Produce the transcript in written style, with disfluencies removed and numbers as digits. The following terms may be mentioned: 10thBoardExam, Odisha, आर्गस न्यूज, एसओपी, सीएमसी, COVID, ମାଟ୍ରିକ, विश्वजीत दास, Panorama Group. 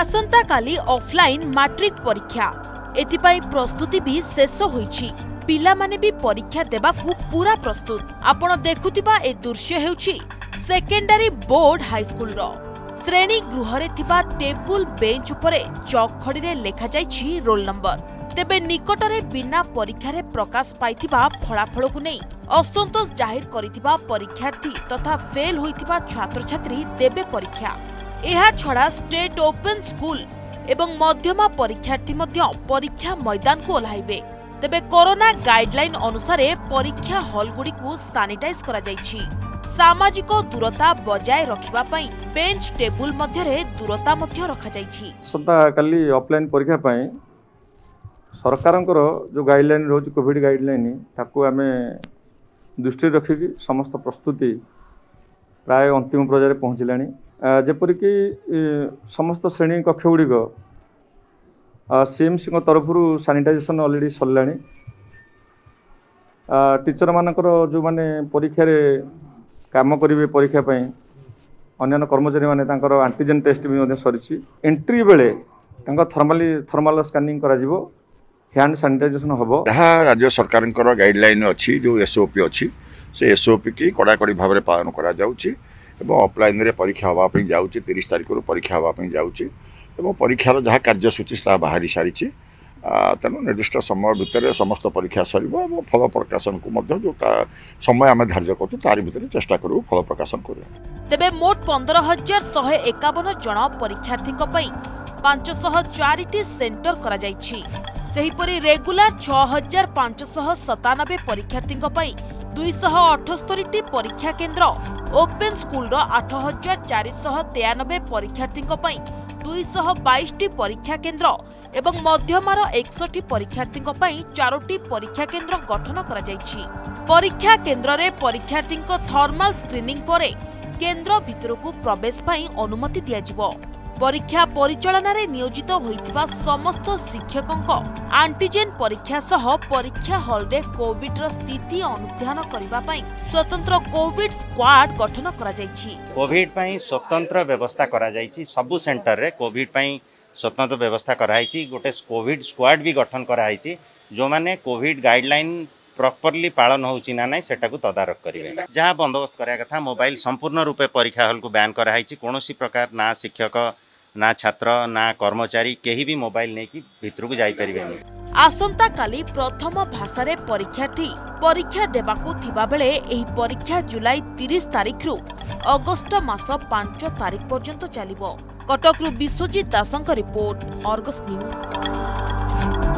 आसंता काली offline matric परीक्षा एथिपाई प्रस्तुति भी शेष होईछि। पिला माने भी परीक्षा देबाकू पूरा प्रस्तुत। आपण देखुथिबा ए दृश्य हेउछि सेकेंडरी बोर्ड हाईस्कूल रो श्रेणी गृह रे थिबा टेबल बेंच उपरे चॉक खडी रे लेखा जाईछि रोल नंबर। तेबे निकटरे बिना परीक्षा रे प्रकाश पाइथिबा फलाफल को नहीं असंतोष जाहिर करिथिबा परीक्षार्थी तथा फेल होइथिबा छात्र छात्री देबे परीक्षा। एहा छड़ा स्टेट ओपन स्कूल एवं मध्यमा परीक्षार्थी मध्य परीक्षा मैदान को ओलाइबे। तेबे कोरोना गाइडलाइन अनुसार परीक्षा हॉल गुडी को सैनिटाइज करा जाईछि। सामाजिक दूरता बजाय रखिबा पई बेंच टेबल मध्य रे दूरता मध्य रखा जाईछि। सदा काली ऑफलाइन परीक्षा पई सरकारं जो गाइडलाइन रोज कोविड गाइडलाइन ताकू आम दृष्टि रखिकी समस्त प्रस्तुति प्राय अंतिम पर्यायर पहुँचला। जपरिकी समस्त श्रेणी कक्ष गुड़िक सीएमसी तरफ सानिटाइजेशन अलरेडी सरला। टीचर मानकर जो माने परीक्षा रे काम करेंगे परीक्षापी अन्य कर्मचारी माने एंटीजन टेस्ट भी सरी एंट्री बेले थर्माल स्कानिंग करा जिवो हैंड सैनिटाइजेशन हम जहाँ राज्य सरकार गाइडलाइन अच्छी जो एसओपी अच्छी से एसओपी की कड़ाकड़ी भाव में पालन करफलाइन रे परीक्षा होगापी जाऊँगी 30 तारीख परीक्षा होगापी जाऊँ परीक्षार जहाँ कार्यसूची बाहरी सारी तेणु निर्दिष्ट समय भितर समस्त परीक्षा सर और फल प्रकाशन को समय आम धार्य करूँ तार भर चेषा करूँ फल प्रकाशन कर। तेरे मोट 15,151 जन परीक्षार्थी 504 सेंटर करा जायछि। सेहिपरि रेगुलर 6,597 परीक्षार्थी 278 परीक्षा केन्द्र ओपेन स्कूल 8,493 परीक्षार्थी 222 परीक्षा केन्द्र एवं मध्यमार 61 परीक्षार्थी 4टी परीक्षा केन्द्र गठन करा जायछि। परीक्षा केन्द्र रे परीक्षार्थी थर्मल स्क्रीनिंग परे केन्द्र भितरकू प्रवेश पई अनुमति दिया जिवो। परीक्षा परिचालन रे नियोजित होइतिबा समस्त शिक्षकंक एंटीजन परीक्षा सह परीक्षा हॉल रे कोविड रो स्थिति अनुध्यान करिबा पई स्वतंत्र कोविड स्क्वाड गठन करा जायछि। कोविड पई स्वतंत्र व्यवस्था करा जायछि। सबु सेंटर रे कोविड पई स्वतंत्र व्यवस्था करायछि। गोटे कोविड स्क्वाड भी गठन करायछि जो माने कोविड गाइडलाइन प्रॉपर्ली पालन होउछि ना नै सेटाकू तदारक करिवे। जहाँ बंदोबस्त करा कथा मोबाइल संपूर्ण रूपे परीक्षा हॉल को बैन करायछि। कोनोसी प्रकार ना शिक्षक ना छात्र ना कर्मचारी केही भी मोबाइल नेकी भितर को जाई परिबेनी। आसंता काली प्रथम भाषा रे परीक्षार्थी परीक्षा देबाकू थिबा बेले एही परीक्षा जुलाई 30 तारिख रु अगस्त मास 5 तारिख पर्यंत चलिबो। कटक रु विश्वजीत दासंक रिपोर्ट, आर्गस न्यूज।